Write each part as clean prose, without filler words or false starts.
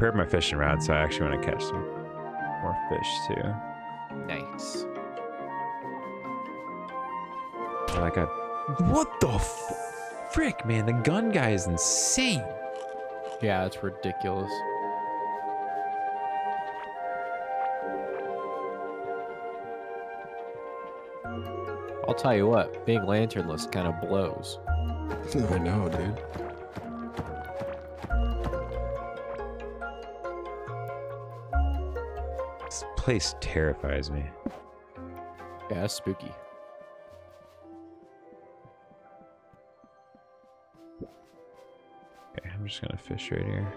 prepared my fishing rod, so I actually want to catch some more fish too. Nice. Like a... What the frick, man? The gun guy is insane. Yeah, it's ridiculous. I'll tell you what, being lanternless kind of blows. I know, dude. This place terrifies me. Yeah, that's spooky. Okay, I'm just gonna fish right here.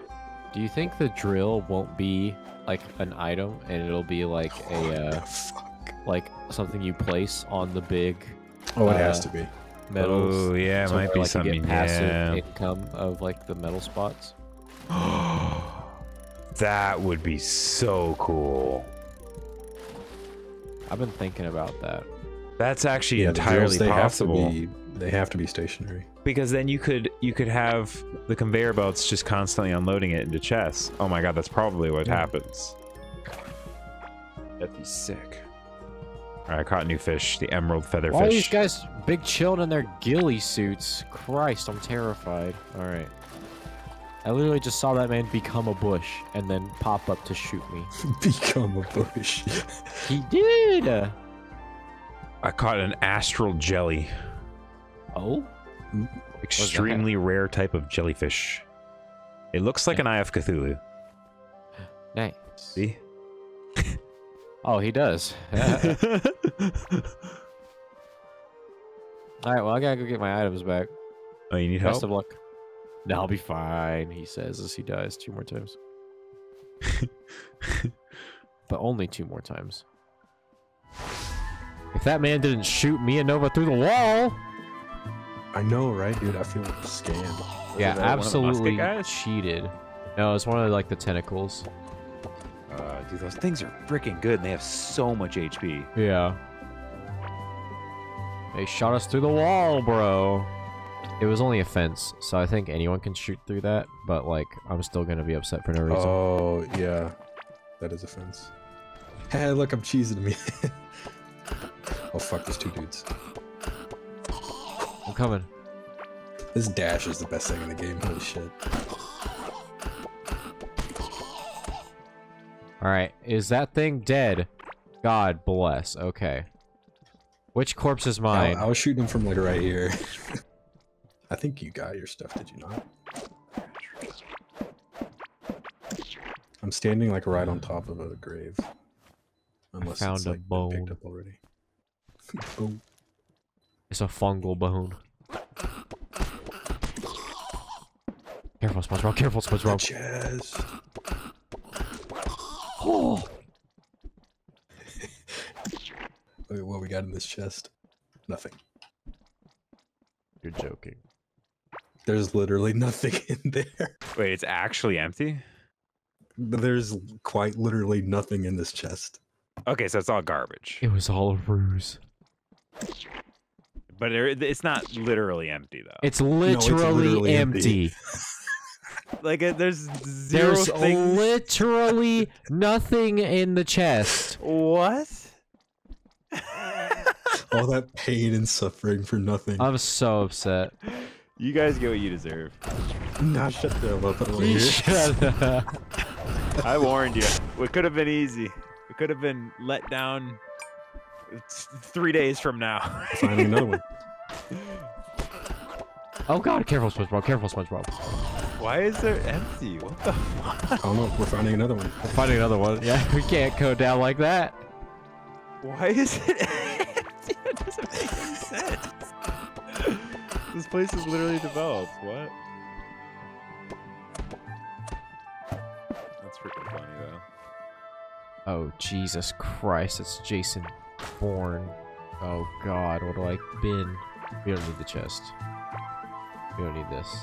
Do you think the drill won't be like an item and it'll be like a like something you place on the big it has to be metals. Oh yeah, it might be like something. You get passive income of like the metal spots. That would be so cool. I've been thinking about that. That's actually entirely possible. They have to be stationary, because then you could have the conveyor belts just constantly unloading it into chests. Oh my god, that's probably what happens. That'd be sick. Alright, I caught new fish, the emerald feather fish. All these guys big chilled in their ghillie suits. Christ, I'm terrified. Alright. I literally just saw that man become a bush and then pop up to shoot me. Become a bush. He did! I caught an astral jelly. Oh? Extremely rare type of jellyfish. It looks like an Eye of Cthulhu. Nice. See? Oh, he does. All right, well, I gotta go get my items back. Oh, you need help? Best of luck. No, I'll be fine, he says as he dies 2 more times. But only 2 more times. If that man didn't shoot me and Nova through the wall... I know, right, dude? I feel like scammed. Yeah, absolutely cheated. No, it's one of, like, the tentacles. Dude, those things are freaking good, and they have so much HP. Yeah. They shot us through the wall, bro. It was only a fence, so I think anyone can shoot through that, but, like, I'm still gonna be upset for no reason. Oh, yeah. That is a fence. Hey, look, I'm cheesing me. Oh, fuck, there's 2 dudes. I'm coming. This dash is the best thing in the game, holy shit. Alright, is that thing dead? God bless, okay. Which corpse is mine? I was shooting him from like right here. I think you got your stuff, did you not? I'm standing like right on top of a grave. Unless I found it's, like, a bone. Picked up already. Boom. It's a fungal bone. Careful, SpongeBob, careful, SpongeBob. Chest. Oh. Wait, what we got in this chest? Nothing. You're joking. There's literally nothing in there. Wait, it's actually empty? There's quite literally nothing in this chest. Okay, so it's all garbage. It was all a ruse. But it's not literally empty, though. It's literally, empty. Like, there's zero things. Literally nothing in the chest. What? All that pain and suffering for nothing. I'm so upset. You guys get what you deserve. Nah, shut the hell up. Shut up. I warned you. It could have been easy. It could have been let down 3 days from now. Find another one. Oh god, careful SpongeBob, careful SpongeBob. Why is there empty? What the fuck? I don't know, we're finding another one. We're finding another one, yeah. We can't go down like that. Why is it empty? It doesn't make any sense. This place is literally developed, what? That's freaking funny though. Oh Jesus Christ, it's Jason Bourne. Oh god, what do I bin? We don't need the chest. We don't need this.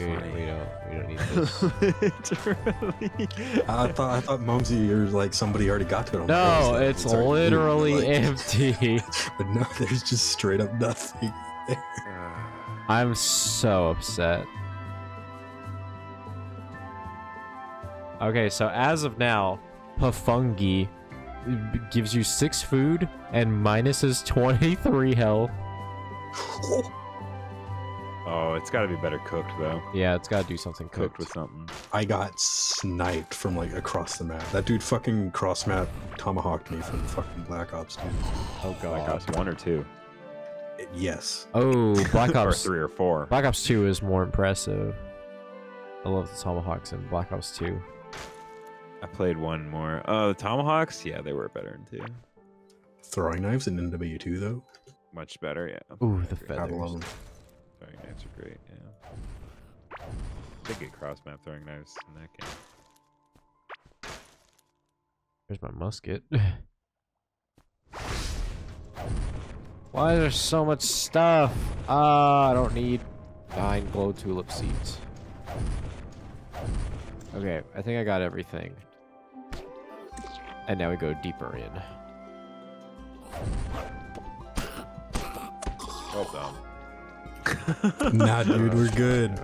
We don't need this. Literally. I thought Mumzy or like somebody already got to it. No, it's literally empty. But no, there's just straight up nothing there. I'm so upset. Okay, so as of now, Hafungi gives you 6 food and minuses 23 health. Oh, it's gotta be better cooked, though. Yeah, it's gotta do something cooked with something. I got sniped from, like, across the map. That dude fucking cross-map tomahawked me from fucking Black Ops 2. Oh, God. Black Ops 1 or 2? Yes. Oh, Black Ops... or 3 or 4. Black Ops 2 is more impressive. I love the tomahawks in Black Ops 2. I played one more. Oh, the tomahawks? Yeah, they were better in 2. Throwing knives in NW2, though? Much better, yeah. Ooh, the feathers. Throwing knives are great, yeah. They get cross-map throwing knives in that game. Here's my musket. Why is there so much stuff? I don't need 9 glow tulip seeds. Okay, I think I got everything. And now we go deeper in. Well done. Nah, dude, we're good.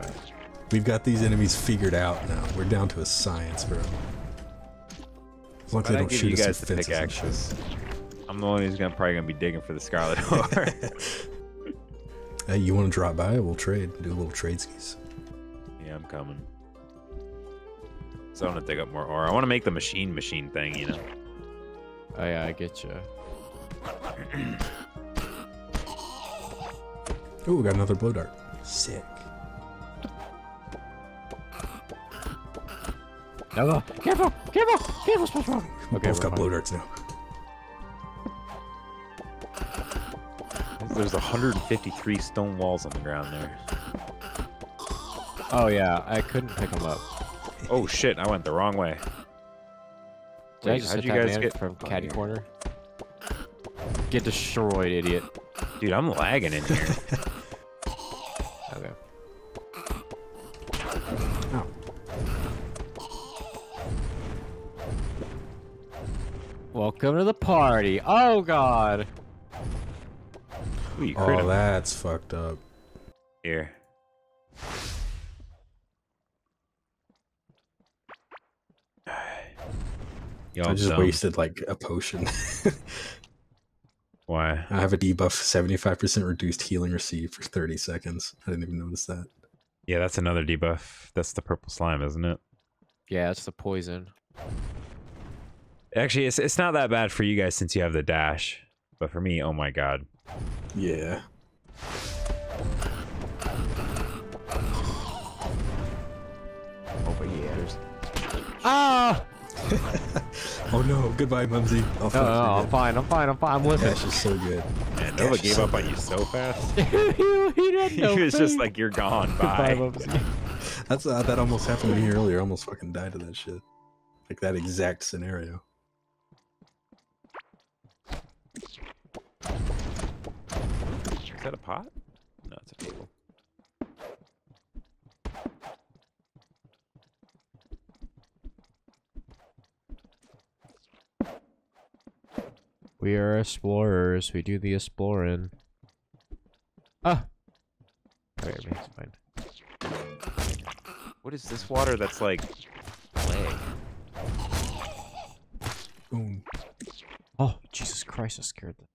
We've got these enemies figured out now. We're down to a science, bro. As long as they don't shoot us with pickaxes. I'm the one who's probably gonna be digging for the Scarlet Ore. Hey, you want to drop by? We'll trade. Do a little trade skis. Yeah, I'm coming. So I want to dig up more ore. I want to make the machine thing, you know. Oh yeah, I get you. Ooh, we got another blow dart. Sick. No, no. Careful! Careful! Careful! Okay, we both got blow darts now. There's 153 stone walls on the ground there. Oh yeah, I couldn't pick them up. Oh shit, I went the wrong way. Wait, how'd you guys get from Caddy Corner? Get destroyed, idiot. Dude, I'm lagging in here. Okay. Oh. Welcome to the party. Oh god. Ooh, you crit him. That's fucked up. Here. Yo, I just wasted like a potion. Why? I have a debuff 75% reduced healing received for 30 seconds. I didn't even notice that. Yeah, that's another debuff. That's the purple slime, isn't it? Yeah, it's the poison. Actually, it's not that bad for you guys since you have the dash. But for me, oh my god. Yeah. Oh, but yeah. There's... Ah! Oh no, goodbye, Mumzy. Oh, no, I'm fine, I'm living. Dash is so good. Man, Nova gave up on you so fast. He was just like, you're gone, bye. Bye. That's that almost happened to me earlier. I almost fucking died to that shit. Like that exact scenario. Is that a pot? No, it's a table. We are explorers. We do the exploring. Ah! Alright, everything's fine. What is this water that's like... leg? Boom. Oh, Jesus Christ, I scared them.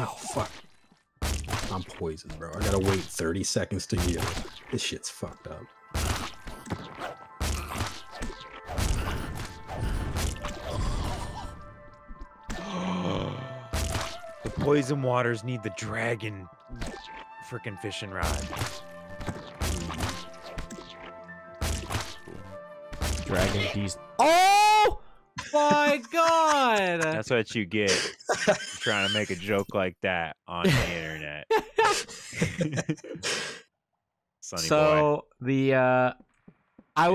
Oh fuck! I'm poisoned, bro. I gotta wait 30 seconds to heal. This shit's fucked up. The poison waters need the dragon freaking fishing rod. Dragon beast. Oh my god! That's what you get trying to make a joke like that on the internet. Sonny so boy. The I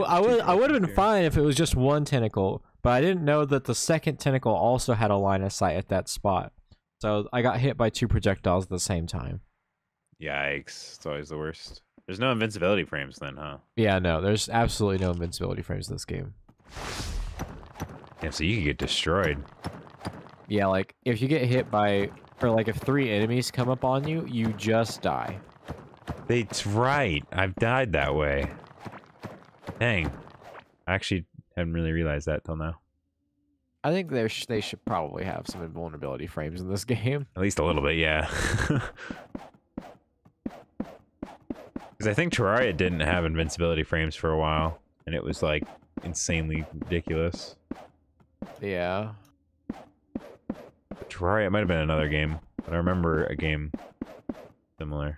would have been fine if it was just one tentacle, but I didn't know that the second tentacle also had a line of sight at that spot. So I got hit by 2 projectiles at the same time. Yikes! It's always the worst. There's no invincibility frames then, huh? Yeah, no, there's absolutely no invincibility frames in this game. Damn, so you can get destroyed. Yeah, like, if you get hit by for like if 3 enemies come up on you, you just die. That's right. I've died that way. Dang. I actually haven't really realized that till now. I think they should probably have some invulnerability frames in this game. At least a little bit, yeah. Because I think Terraria didn't have invincibility frames for a while, and it was like insanely ridiculous. Yeah. Terraria, it might have been another game, but I remember a game similar.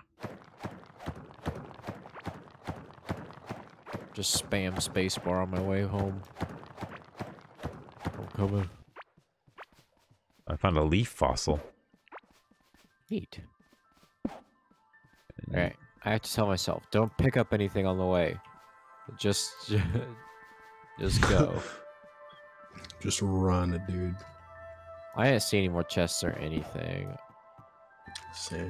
Just spam spacebar on my way home. I'm coming. I found a leaf fossil. Neat. Alright, I have to tell myself, don't pick up anything on the way. Just go. Just run, dude. I didn't see any more chests or anything. Same.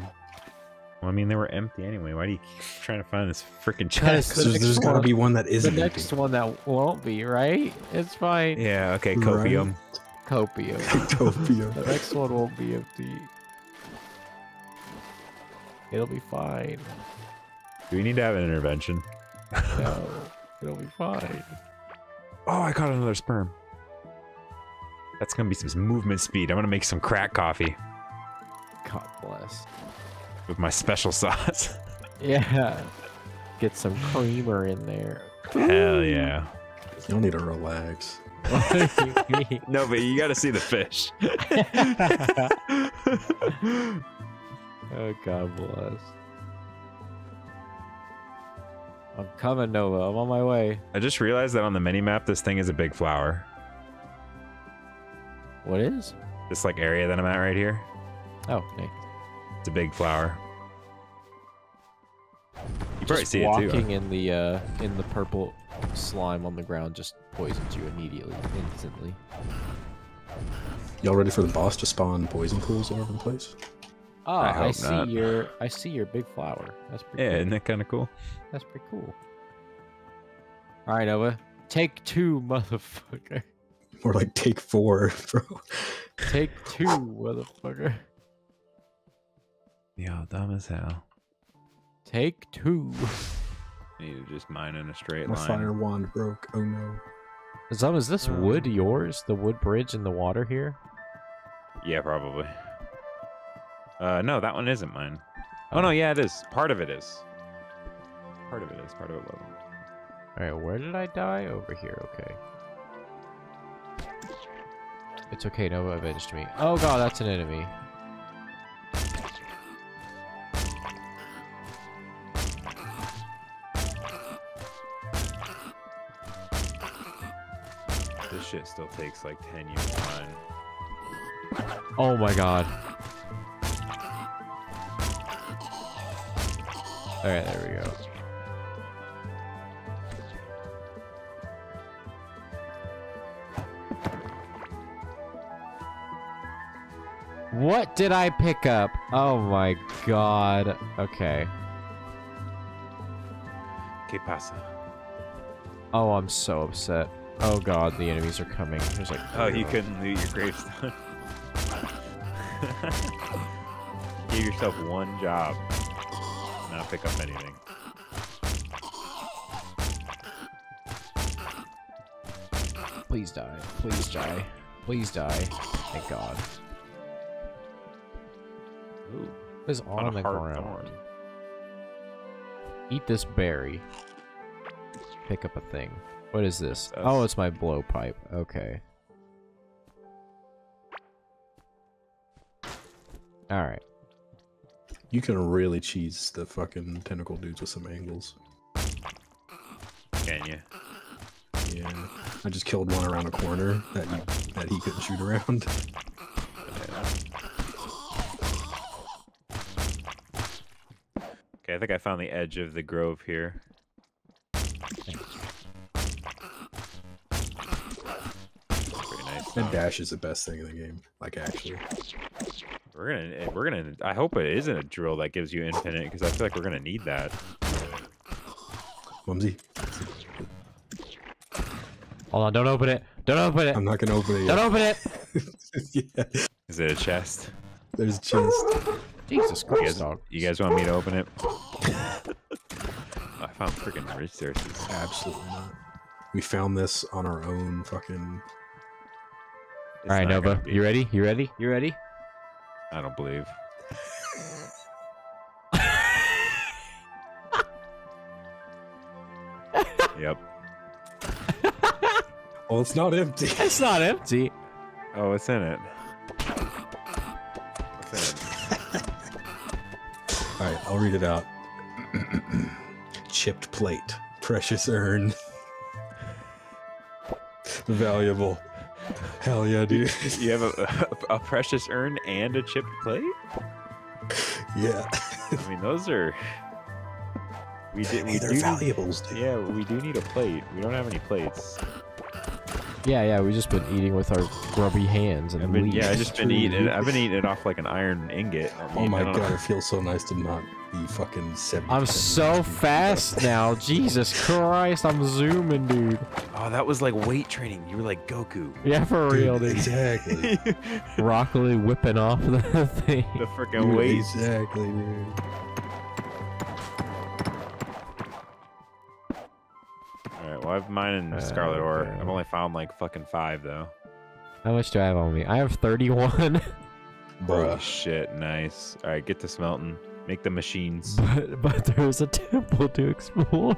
Well, I mean, they were empty anyway. Why do you keep trying to find this freaking chest? There's gotta be one that isn't. The next one that won't be, right? It's fine. Yeah, okay, copium. Right. Copium. Copium. The next one won't be empty. It'll be fine. Do we need to have an intervention? No. It'll be fine. Oh, I caught another sperm. That's gonna be some movement speed. I'm gonna make some crack coffee. God bless. With my special sauce. Yeah. Get some creamer in there. Hell yeah. You'll need to relax. What do you mean? No, but you gotta see the fish. Oh, God bless. I'm coming, Nova. I'm on my way. I just realized that on the mini-map, this thing is a big flower. What is? This like area that I'm at right here. Oh, nice. It's a big flower. You probably see it too. Walking in the purple slime on the ground just poisons you immediately, instantly. Y'all ready for the boss to spawn poison pools all over the place? Oh, I see not. I see your big flower. That's pretty. Yeah, cool. Isn't that kind of cool? That's pretty cool. All right, Nova, take 2, motherfucker. More like take 4, bro. Take 2, motherfucker. Yo, dumb as hell. Take 2. Need to just mine in a straight line. My fire wand broke. Oh no. Zom, is this wood yours? The wood bridge in the water here? Yeah, probably. No, that one isn't mine. Oh no, yeah, it is. Part of it is. Part of it is. Part of it wasn't. Alright, where did I die? Over here, okay. It's okay, Nova avenged me. Oh god, that's an enemy. This shit still takes like 10 years to mine. Oh my god. Alright, there we go. What did I pick up? Oh my god. Okay. ¿Qué pasa? Oh, I'm so upset. Oh god, the enemies are coming. There's like oh, you couldn't loot your gravestone. Give yourself one job. Not pick up anything. Please die. Please die. Please die. Thank god. Ooh, this is on the ground. Eat this berry. Pick up a thing. What is this? Oh, it's my blowpipe. Okay. Alright. You can really cheese the fucking tentacle dudes with some angles. Can you? Yeah. I just killed one around a corner that he couldn't shoot around. Okay, I think I found the edge of the grove here. Very nice. That dash is the best thing in the game. Like actually. We're gonna. I hope it isn't a drill that gives you infinite, because I feel like we're gonna need that. Mumzy. Hold on! Don't open it! Don't open it! I'm not gonna open it yet. Don't open it! Yeah. Is it a chest? There's just... Jesus Christ. You guys want me to open it? I found freaking resources. Absolutely not. We found this on our own fucking... Alright, Nova. You ready? You ready? You ready? I don't believe. Yep. Well, it's not empty. It's not empty. Oh, it's in it. Alright, I'll read it out. Chipped plate. Precious urn. Valuable. Hell yeah, dude. You have a precious urn and a chipped plate? Yeah. I mean, those are... They're valuables, dude. Yeah, we do need a plate. We don't have any plates. Yeah, we've just been eating with our grubby hands and leaves. Yeah, I've just been eating. I've been eating it off like an iron ingot. Oh my god, it feels so nice to not be fucking 70. I'm so fast now. Jesus Christ, I'm zooming, dude. Oh, that was like weight training. You were like Goku. Yeah, for real, dude. Exactly. Rock Lee whipping off the thing. The freaking weight. Exactly, dude. Well, I have mine in Scarlet Ore. Okay. I've only found like fucking 5 though. How much do I have on me? I have 31. Holy shit, nice. All right, get this melting. Make the machines. But there's a temple to explore. All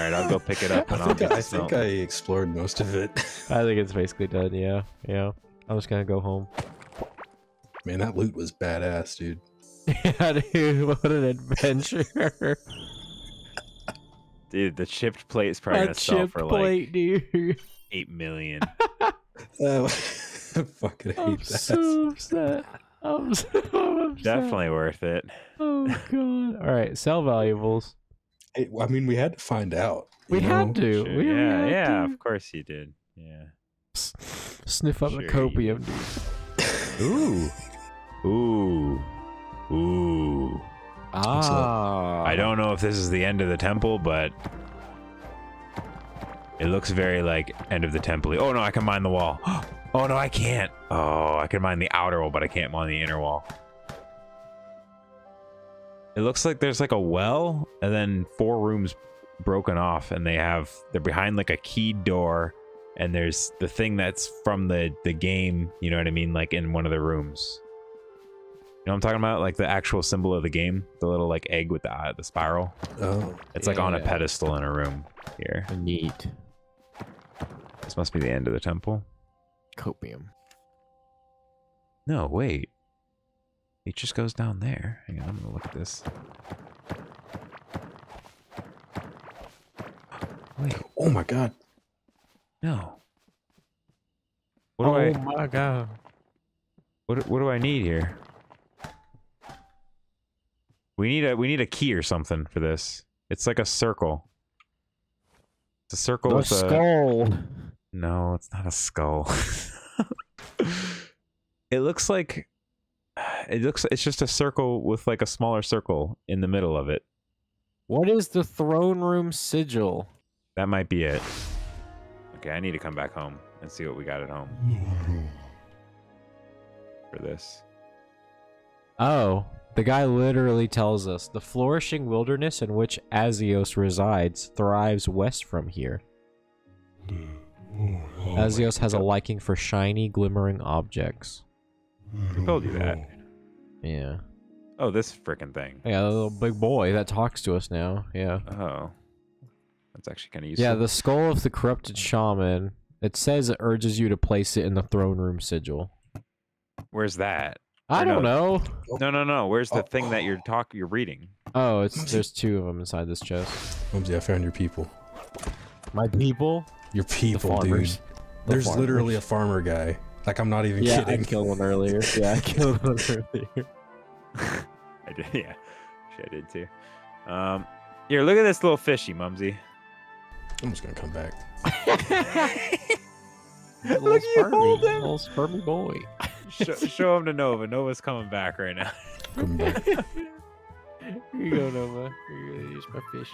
right, I'll go pick it up. And I think I explored most of it. I think it's basically done. Yeah, yeah. I'm just gonna go home. Man, that loot was badass, dude. Yeah, dude. What an adventure. Dude, the chipped plate is probably going to sell for like dude. 8 million. I fucking hate that. So upset. I'm so upset. Definitely worth it. Oh, God. All right, sell valuables. It, I mean, we had to find out. We had to. Sure. We had to. Of course you did. Yeah. Sniff up a copium, dude. Ooh. Ooh. Ooh. Ah, I don't know if this is the end of the temple, but it looks very like end of the temple. Oh no, I can mine the wall. Oh no, I can't. Oh, I can mine the outer wall, but I can't mine the inner wall. It looks like there's like a well and then 4 rooms broken off, and they're behind like a keyed door, and there's the thing that's from the game, you know what I mean, like in one of the rooms. You know what I'm talking about? Like the actual symbol of the game, the little like egg with the spiral. Oh, it's like on a pedestal in a room here. Neat. This must be the end of the temple. Copium. No, wait. It just goes down there. Hang on, I'm gonna look at this. Wait. Oh my god. No. Oh my god. What do I need here? We need a key or something for this. It's like a circle. It's a circle with a skull. No, it's not a skull. It looks. It's just a circle with like a smaller circle in the middle of it. What is the throne room sigil? That might be it. Okay, I need to come back home and see what we got at home for this. Oh. The guy literally tells us, the flourishing wilderness in which Azios resides thrives west from here. Azios has a liking for shiny, glimmering objects. Who told you that? Yeah. Oh, this frickin' thing. Yeah, the little big boy that talks to us now. Yeah. Oh. That's actually kind of useful. Yeah, the skull of the corrupted shaman. It says it urges you to place it in the throne room sigil. Where's that? I don't know. No. Where's the thing that you're reading? Oh, there's 2 of them inside this chest. Mumzy, I found your people. My people? Your people, dude. There's literally a farmer guy. Like, I'm not even kidding. Yeah, I killed one earlier. I did, yeah. Shit, I did too. Here, look at this little fishy, Mumzy. I'm just gonna come back. Look at you hold him. Little spermy boy. Show him to Nova. Nova's coming back right now. Come back. Here you go, Nova. Here's my fish.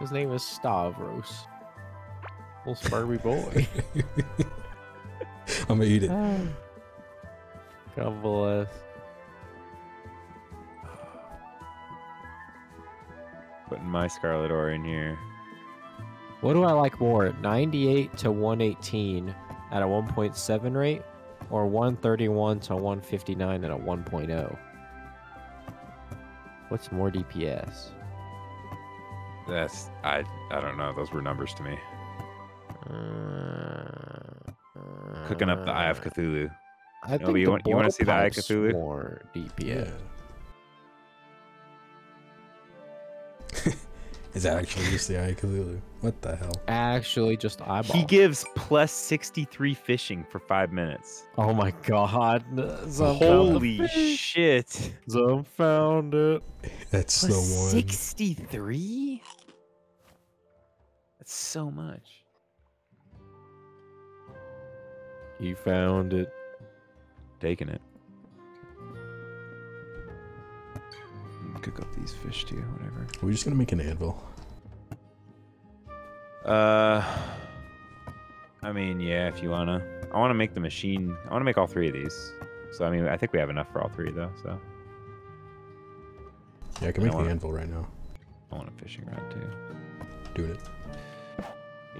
His name is Stavros. Little Sparby boy. I'm gonna eat it. God bless. Putting my Scarlet Ore in here. What do I like more, 98 to 118 at a 1.7 rate, or 131 to 159 at a 1.0? What's more DPS? That's I don't know. Those were numbers to me. Cooking up the Eye of Cthulhu. I think you want to see the Eye of Cthulhu? More DPS. Yeah. Is that actually just the Eye of Cthulhu? What the hell? Actually, just eyeball. He gives plus 63 fishing for 5 minutes. Oh my god! Holy shit! I found it. That's plus the one. 63. That's so much. He found it. Taking it. Cook up these fish too, whatever. Are we just gonna make an anvil? I mean, yeah, if you wanna. I wanna make the machine. I wanna make all three of these. So, I mean, I think we have enough for all three, though, so. Yeah, I can make the anvil right now. I want a fishing rod, too. Doing it.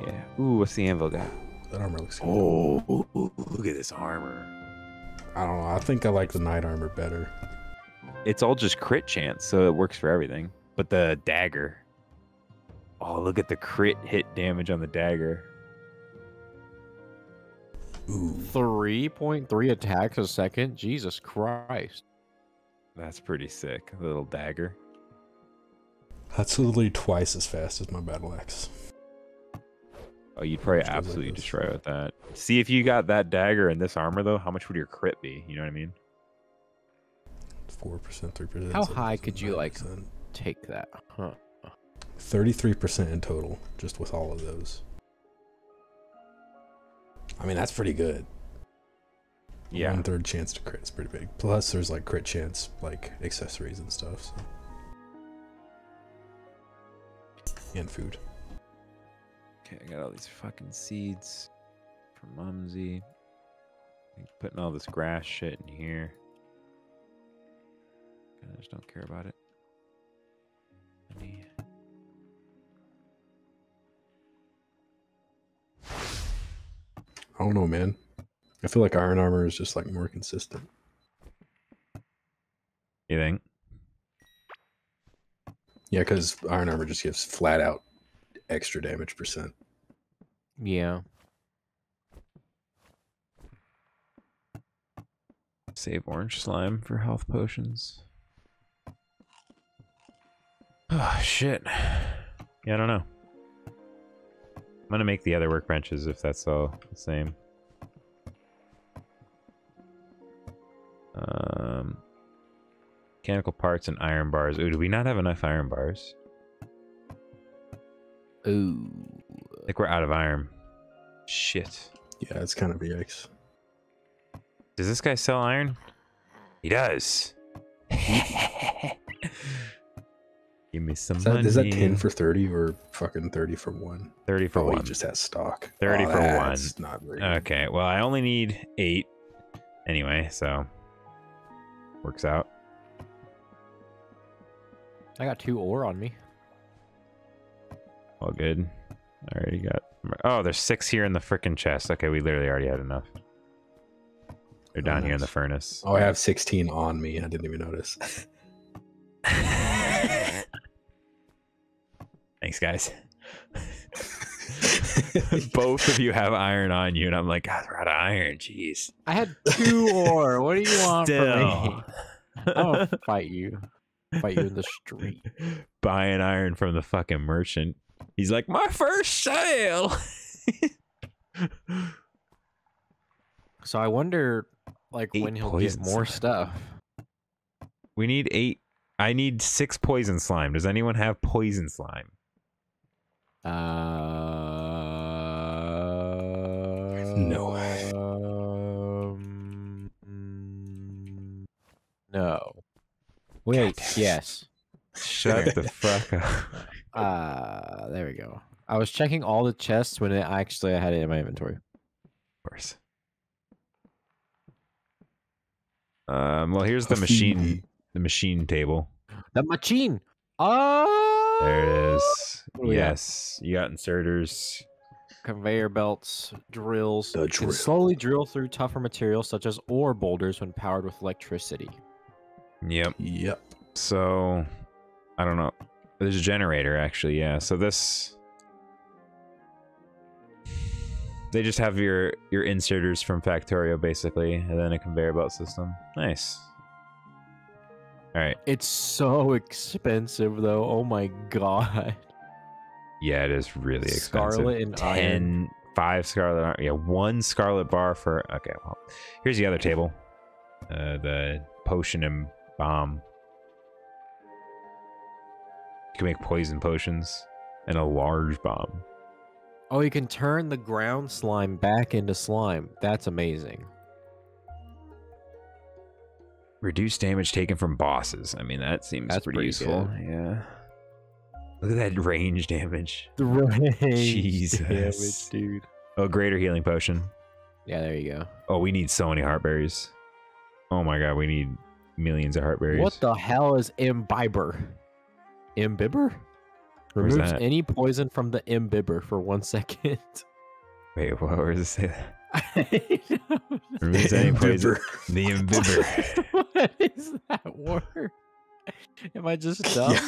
Yeah. Ooh, what's the anvil guy? That armor looks good. Oh, look at this armor. I don't know. I think I like the knight armor better. It's all just crit chance, so it works for everything. But the dagger. Oh, look at the crit hit damage on the dagger. Ooh. 3.3 attacks a second? Jesus Christ. That's pretty sick. A little dagger. That's literally twice as fast as my battle axe. Oh, you'd probably absolutely destroy with that. See, if you got that dagger and this armor, though, how much would your crit be? You know what I mean? 4%, 3%. How high could you, like, take that? Huh. 33% in total, just with all of those. I mean, that's pretty good. Yeah. 1/3 chance to crit is pretty big. Plus, there's like crit chance, like accessories and stuff. So. And food. Okay, I got all these fucking seeds for Mumzy. Putting all this grass shit in here. I just don't care about it. I need... I don't know, man. I feel like iron armor is just like more consistent. You think? Yeah, because iron armor just gives flat out extra damage percent. Yeah. Save orange slime for health potions. Oh, shit. Yeah, I don't know. I'm gonna make the other workbenches if that's all the same. Mechanical parts and iron bars. Ooh, do we not have enough iron bars? Ooh. I think we're out of iron. Shit. Yeah, it's kind of BX. Does this guy sell iron? He does. Give me some money. Is that 10 for 30 or fucking 30 for 1? 30 for 1. He just has stock. 30 for 1. It's not very good. Okay, well, I only need 8 anyway, so works out. I got 2 ore on me. All good. I already got... Oh, there's 6 here in the frickin' chest. Okay, we literally already had enough. They're down here in the furnace. Oh, I have 16 on me. I didn't even notice. Thanks, guys. Both of you have iron on you, and I'm like, God, we're out of iron. Jeez. I had 2 ore. What do you want from me? I'll fight you. Fight you in the street. Buying iron from the fucking merchant. He's like, my first sale. So I wonder, like, when he'll get more stuff. We need 8. I need 6 poison slime. Does anyone have poison slime? No. No. Wait, yes. Shut the fuck up. There we go. I was checking all the chests when I had it in my inventory. Of course. Well, here's the machine. The machine table. The machine. Oh, there it is. Yes, you got inserters, conveyor belts, drills. You can slowly drill through tougher materials such as ore boulders when powered with electricity. Yep. Yep. So, I don't know. There's a generator, actually. Yeah. So this, they just have your inserters from Factorio, basically, and then a conveyor belt system. Nice. All right. It's so expensive, though. Oh my god. Yeah, it is really expensive. Scarlet and iron. 5 scarlet iron. Yeah, 1 scarlet bar for... Okay, well, here's the other table. The potion and bomb. You can make poison potions and a large bomb. Oh, you can turn the ground slime back into slime. That's amazing. Reduce damage taken from bosses. I mean, that seems pretty useful. Good. Yeah. Look at that range damage. The range Jesus. Damage, dude. Oh, greater healing potion. Yeah, there you go. Oh, we need so many heartberries. Oh my god, we need millions of heartberries. What the hell is imbiber? Imbiber? Removes any poison from the imbiber for 1 second. Wait, what? Where does it say that? I don't know. Removes any poison. The imbiber. What is that word? Am I just dumb? Yeah.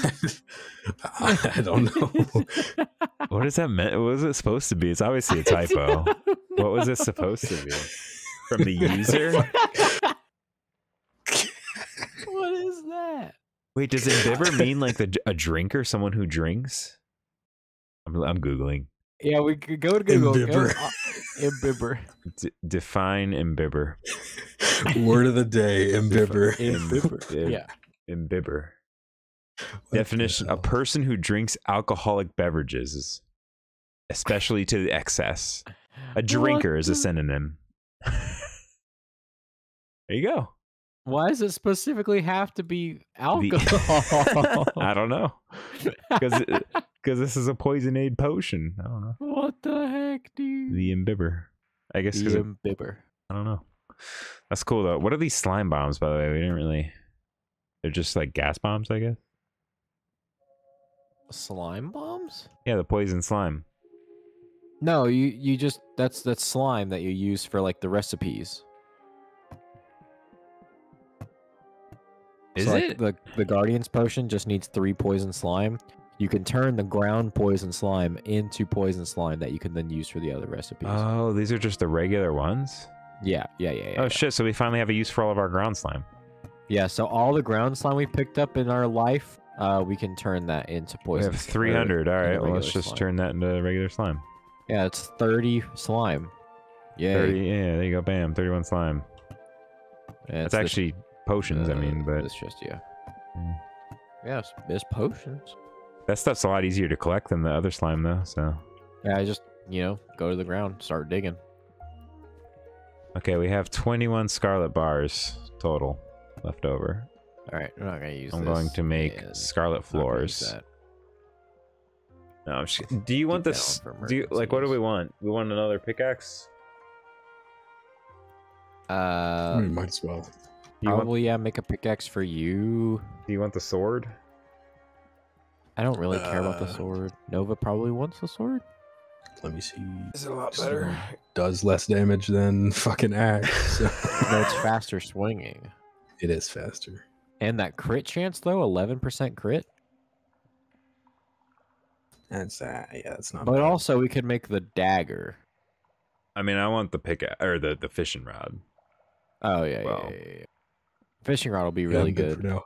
I don't know. What is that meant? What was it supposed to be? It's obviously a typo. What was it supposed to be? From the user? What is that? Wait, does imbiber mean like a drinker, someone who drinks? I'm Googling. Yeah, we could go to Google. Imbiber. Imbiber. Define imbiber. Word of the day, imbiber. Imbiber. Yeah. Imbiber. Definition: a person who drinks alcoholic beverages, especially to the excess. A drinker is a synonym. There you go. Why does it specifically have to be alcohol? I don't know. Because this is a poisonade potion. I don't know. What the heck, dude? The imbiber. I guess. The imbiber. I don't know. That's cool though. What are these slime bombs, by the way? We didn't really. They're just like gas bombs, I guess. Slime bombs? Yeah, the poison slime. No, you just that's slime that you use for like the recipes. Is so, it like, the Guardian's potion just needs 3 poison slime. You can turn the ground poison slime into poison slime that you can then use for the other recipes. Oh, these are just the regular ones? Yeah. Oh shit, so we finally have a use for all of our ground slime. Yeah, so all the ground slime we picked up in our life, we can turn that into poison. We have 300. All right, well, let's just turn that into regular slime. Yeah, it's 30 slime. Yeah. 30, yeah, there you go. Bam, 31 slime. Yeah, it's actually potions, I mean, but it's just yeah, it's potions. That stuff's a lot easier to collect than the other slime, though. So yeah, I just go to the ground, start digging. Okay, we have 21 scarlet bars total. Left over. All right, we're not gonna use. I'm going to make scarlet floors. No, I'm just. Do you want this? Do you like? What do we want? We want another pickaxe. We might as well. Probably, yeah. Make a pickaxe for you. Do you want the sword? I don't really care about the sword. Nova probably wants the sword. Let me see. Is it a lot better? Does less damage than fucking axe. So. No, it's faster swinging. It is faster. And that crit chance though, 11% crit. That's yeah, that's not. But bad. Also, we could make the dagger. I mean, I want the pickaxe or the fishing rod. Oh yeah, well, yeah. Fishing rod will be really good. For now.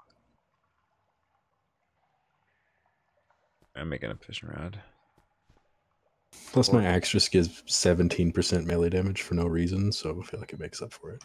I'm making a fishing rod. Plus, my axe just gives 17% melee damage for no reason, so I feel like it makes up for it.